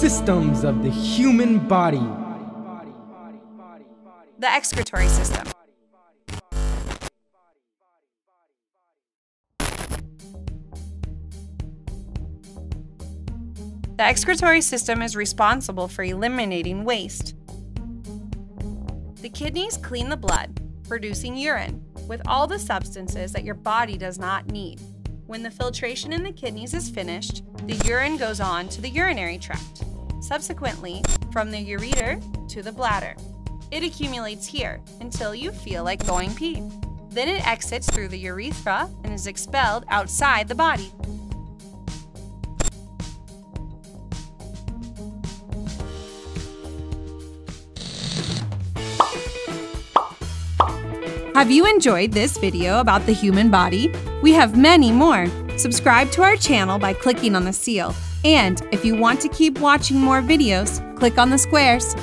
systems of the human body. The excretory system. The excretory system is responsible for eliminating waste. The kidneys clean the blood, producing urine, with all the substances that your body does not need. When the filtration in the kidneys is finished, the urine goes on to the urinary tract, subsequently from the ureter to the bladder. It accumulates here until you feel like going pee. Then it exits through the urethra and is expelled outside the body. Have you enjoyed this video about the human body? We have many more. Subscribe to our channel by clicking on the seal. And if you want to keep watching more videos, click on the squares.